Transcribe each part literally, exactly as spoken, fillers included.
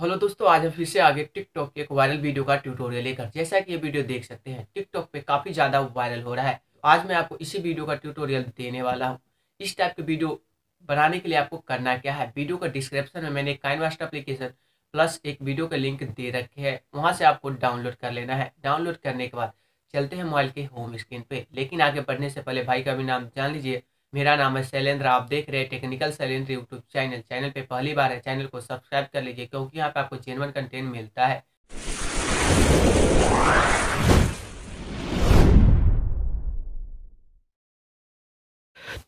Hello दोस्तों, आज हम फिर से आगे टिकटॉक के एक वायरल वीडियो का ट्यूटोरियल लेकर। जैसा कि ये वीडियो देख सकते हैं, टिकटॉक पे काफ़ी ज़्यादा वायरल हो रहा है। आज मैं आपको इसी वीडियो का ट्यूटोरियल देने वाला हूँ। इस टाइप के वीडियो बनाने के लिए आपको करना क्या है, वीडियो का डिस्क्रिप्शन में मैंने काइनमास्टर एप्लीकेशन प्लस एक वीडियो का लिंक दे रखे है, वहाँ से आपको डाउनलोड कर लेना है। डाउनलोड करने के बाद चलते हैं मोबाइल के होम स्क्रीन पर। लेकिन आगे बढ़ने से पहले भाई का भी नाम जान लीजिए। मेरा नाम है शैलेंद्र, आप देख रहे हैं technical Shailendra YouTube channel. Channel पे पहली बार है, चैनल को सब्सक्राइब कर लीजिए क्योंकि यहाँ पे आपको जेन्युइन कंटेंट मिलता है।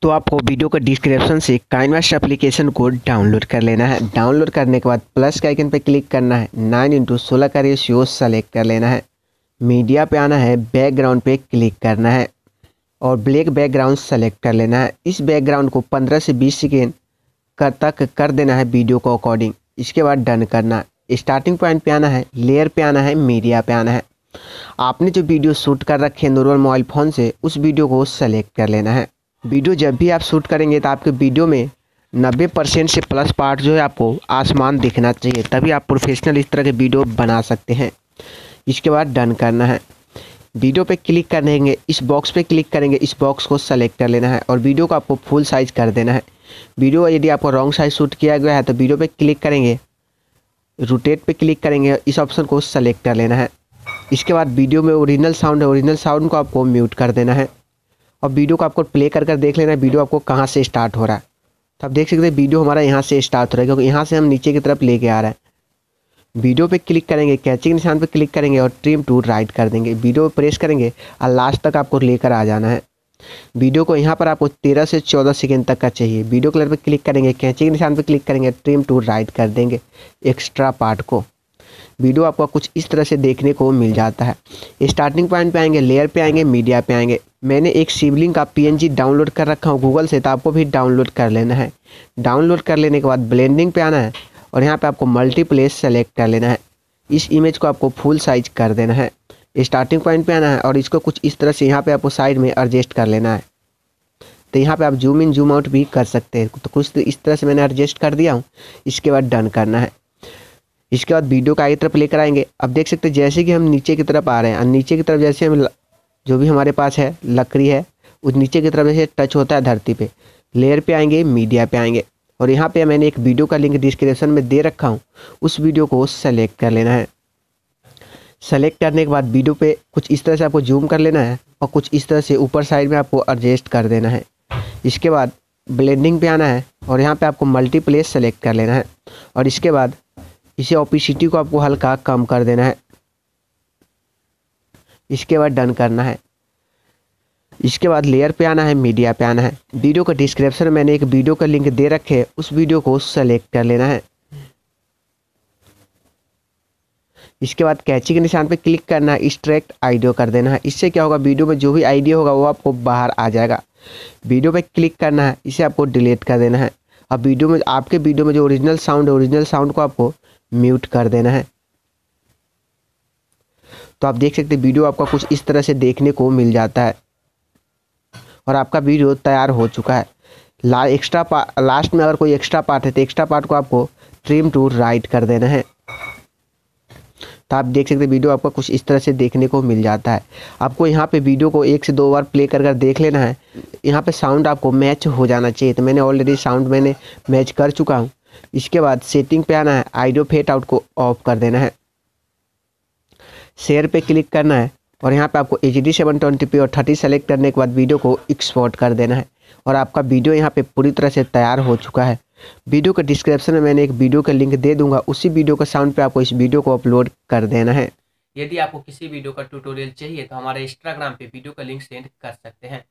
तो आपको वीडियो का डिस्क्रिप्शन से काइनमास्टर एप्लीकेशन को डाउनलोड कर लेना है। डाउनलोड करने के बाद प्लस के आइकन पे क्लिक करना है, नाइन इंटू सोलह का रेशियो सेलेक्ट कर लेना है। मीडिया पे आना है, बैकग्राउंड पे क्लिक करना है और ब्लैक बैकग्राउंड सेलेक्ट कर लेना है। इस बैकग्राउंड को पंद्रह से बीस सेकेंड कर तक कर देना है वीडियो को अकॉर्डिंग। इसके बाद डन करना है। स्टार्टिंग पॉइंट पे आना है, लेयर पे आना है, मीडिया पे आना है। आपने जो वीडियो शूट कर रखे है नॉर्मल मोबाइल फ़ोन से, उस वीडियो को सेलेक्ट कर लेना है। वीडियो जब भी आप शूट करेंगे तो आपके वीडियो में नब्बे परसेंट से प्लस पार्ट जो है आपको आसमान दिखना चाहिए, तभी आप प्रोफेशनल इस तरह के वीडियो बना सकते हैं। इसके बाद डन करना है। वीडियो पे क्लिक करेंगे, इस बॉक्स पे क्लिक करेंगे, इस बॉक्स को सेलेक्ट कर लेना है और वीडियो को आपको फुल साइज़ कर देना है। वीडियो यदि आपको रॉन्ग साइज शूट किया गया है तो वीडियो पे क्लिक करेंगे, रोटेट पे क्लिक करेंगे, इस ऑप्शन को सेलेक्ट कर लेना है। इसके बाद वीडियो में ओरिजिनल साउंड है, ओरिजिनल साउंड को आपको म्यूट कर देना है और वीडियो को आपको प्ले कर कर देख लेना है वीडियो आपको कहाँ से स्टार्ट हो रहा है। तो आप देख सकते हैं वीडियो हमारा यहाँ से स्टार्ट हो रहा है क्योंकि यहाँ से हम नीचे की तरफ लेके आ रहा है। वीडियो पे क्लिक करेंगे, कैचिंग निशान पे क्लिक करेंगे और ट्रिम टू राइट कर देंगे। वीडियो पे प्रेस करेंगे और लास्ट तक आपको लेकर आ जाना है। वीडियो को यहाँ पर आपको तेरह से चौदह सेकेंड तक का चाहिए। वीडियो कलर पे क्लिक करेंगे, कैचिंग निशान पे क्लिक करेंगे, ट्रिम टू राइट कर देंगे एक्स्ट्रा पार्ट को। वीडियो आपको कुछ इस तरह से देखने को मिल जाता है। स्टार्टिंग पॉइंट पर आएंगे, लेयर पर आएंगे, मीडिया पर आएंगे। मैंने एक शिवलिंग का पीएनजी डाउनलोड कर रखा हूँ गूगल से, तो आपको भी डाउनलोड कर लेना है। डाउनलोड कर लेने के बाद ब्लेंडिंग पे आना है और यहाँ पे आपको मल्टीप्लेस सेलेक्ट कर लेना है। इस इमेज को आपको फुल साइज कर देना है। स्टार्टिंग पॉइंट पे आना है और इसको कुछ इस तरह से यहाँ पे आपको साइड में एडजस्ट कर लेना है। तो यहाँ पे आप जूम इन जूम आउट भी कर सकते हैं। तो कुछ इस तरह से मैंने एडजस्ट कर दिया हूँ। इसके बाद डन करना है। इसके बाद वीडियो का आगे तरफ लेकर आएंगे। अब देख सकते हैं जैसे कि हम नीचे की तरफ आ रहे हैं और नीचे की तरफ जैसे हम जो भी हमारे पास है लकड़ी है उस नीचे की तरफ जैसे टच होता है धरती पर। लेयर पर आएंगे, मीडिया पर आएंगे और यहाँ पे मैंने एक वीडियो का लिंक डिस्क्रिप्शन में दे रखा हूँ, उस वीडियो को सेलेक्ट कर लेना है। सेलेक्ट करने के बाद वीडियो पे कुछ इस तरह से आपको जूम कर लेना है और कुछ इस तरह से ऊपर साइड में आपको एडजस्ट कर देना है। इसके बाद ब्लेंडिंग पे आना है और यहाँ पे आपको मल्टीप्लेस सेलेक्ट कर लेना है और इसके बाद इसे ऑपिसिटी को आपको हल्का कम कर देना है। इसके बाद डन करना है। इसके बाद लेयर पे आना है, मीडिया पे आना है। वीडियो का डिस्क्रिप्शन में मैंने एक वीडियो का लिंक दे रखे है, उस वीडियो को सेलेक्ट कर लेना है। इसके बाद कैची के निशान पे क्लिक करना है, एक्सट्रैक्ट आइडियो कर देना है। इससे क्या होगा, वीडियो में जो भी आइडिया होगा वो आपको बाहर आ जाएगा। वीडियो पे क्लिक करना है, इसे आपको डिलीट कर देना है। अब वीडियो में आपके वीडियो में जो ओरिजिनल साउंड है, ओरिजिनल साउंड को आपको म्यूट कर देना है। तो आप देख सकते हैं वीडियो आपका कुछ इस तरह से देखने को मिल जाता है और आपका वीडियो तैयार हो चुका है। ला एक्स्ट्रा पार्ट लास्ट में अगर कोई एक्स्ट्रा पार्ट है तो एक्स्ट्रा पार्ट को आपको ट्रिम टू राइट कर देना है। तो आप देख सकते हैं वीडियो आपका कुछ इस तरह से देखने को मिल जाता है। आपको यहाँ पे वीडियो को एक से दो बार प्ले कर कर देख लेना है। यहाँ पे साउंड आपको मैच हो जाना चाहिए, तो मैंने ऑलरेडी साउंड मैंने मैच कर चुका हूँ। इसके बाद सेटिंग पे आना है, ऑडियो फेड आउट को ऑफ कर देना है, शेयर पे क्लिक करना है और यहाँ पे आपको H D seven twenty p और थर्टी सेलेक्ट करने के बाद वीडियो को एक्सपोर्ट कर देना है और आपका वीडियो यहाँ पे पूरी तरह से तैयार हो चुका है। वीडियो के डिस्क्रिप्शन में मैंने एक वीडियो का लिंक दे दूंगा, उसी वीडियो का साउंड पे आपको इस वीडियो को अपलोड कर देना है। यदि आपको किसी वीडियो का ट्यूटोरियल चाहिए तो हमारे इंस्टाग्राम पर वीडियो का लिंक सेंड कर सकते हैं।